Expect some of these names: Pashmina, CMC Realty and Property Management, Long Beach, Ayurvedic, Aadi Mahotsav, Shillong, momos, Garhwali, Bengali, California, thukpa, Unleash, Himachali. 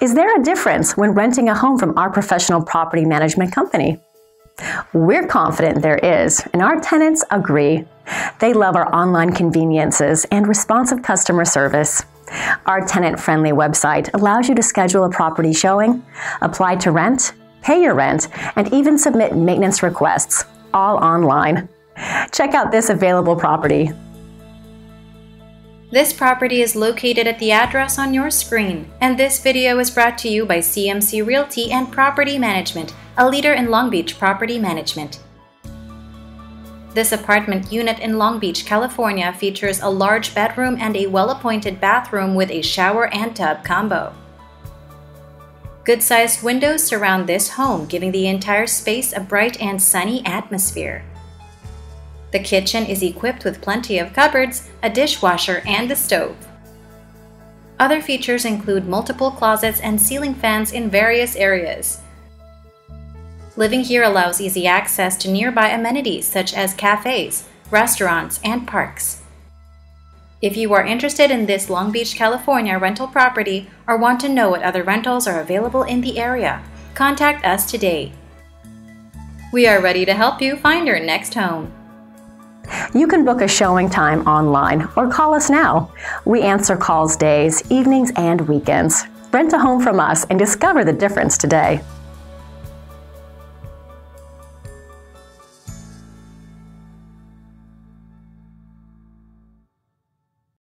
Is there a difference when renting a home from our professional property management company? We're confident there is, and our tenants agree. They love our online conveniences and responsive customer service. Our tenant-friendly website allows you to schedule a property showing, apply to rent, pay your rent, and even submit maintenance requests, all online. Check out this available property. This property is located at the address on your screen, and this video is brought to you by CMC Realty and Property Management, a leader in Long Beach property management. This apartment unit in Long Beach, California features a large bedroom and a well-appointed bathroom with a shower and tub combo. Good-sized windows surround this home, giving the entire space a bright and sunny atmosphere. The kitchen is equipped with plenty of cupboards, a dishwasher, and a stove. Other features include multiple closets and ceiling fans in various areas. Living here allows easy access to nearby amenities such as cafes, restaurants, and parks. If you are interested in this Long Beach, California rental property or want to know what other rentals are available in the area, contact us today. We are ready to help you find your next home. You can book a showing time online or call us now. We answer calls days, evenings, and weekends. Rent a home from us and discover the difference today.